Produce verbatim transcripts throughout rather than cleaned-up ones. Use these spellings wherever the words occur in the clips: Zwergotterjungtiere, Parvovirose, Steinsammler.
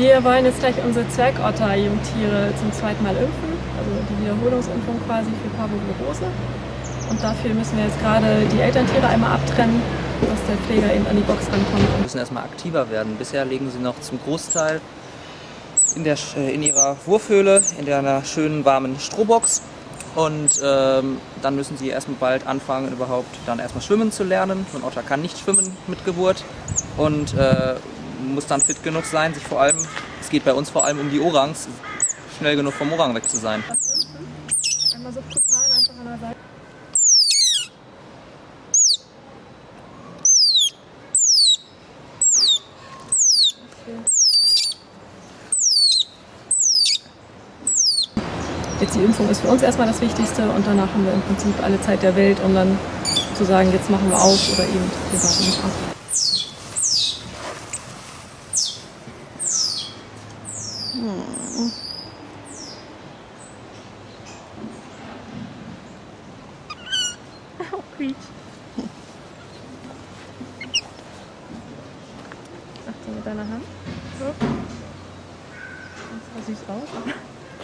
Wir wollen jetzt gleich unsere Zwergotterjungtiere zum zweiten Mal impfen, also die Wiederholungsimpfung quasi für Parvovirose. Und dafür müssen wir jetzt gerade die Elterntiere einmal abtrennen, dass der Pfleger eben an die Box rankommt. Wir müssen erstmal aktiver werden. Bisher legen sie noch zum Großteil in, der, in ihrer Wurfhöhle, in einer schönen warmen Strohbox. Und ähm, dann müssen sie erstmal bald anfangen, überhaupt dann erstmal schwimmen zu lernen. Ein Otter kann nicht schwimmen mit Geburt und äh, muss dann fit genug sein, sich vor allem, es geht bei uns vor allem um die Orangs, schnell genug vom Orang weg zu sein. Einmal so brutal einfach an der Seite. Jetzt die Impfung ist für uns erstmal das Wichtigste und danach haben wir im Prinzip alle Zeit der Welt, um dann zu sagen, jetzt machen wir auf oder eben wir warten nicht ab. Hm. Oh, quietsch. Achtung mit deiner Hand. So. Das sah süß aus.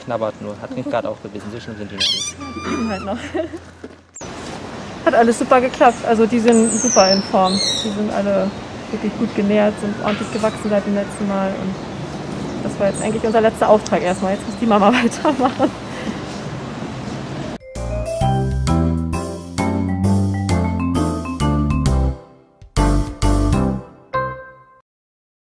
Knabbert nur, hat mich gerade aufgebissen, so schlimm sind die noch nicht. Die lieben halt noch. Hat alles super geklappt, also die sind super in Form. Die sind alle wirklich gut genährt, sind ordentlich gewachsen seit dem letzten Mal. Und das war jetzt eigentlich unser letzter Auftrag erstmal, jetzt muss die Mama weitermachen.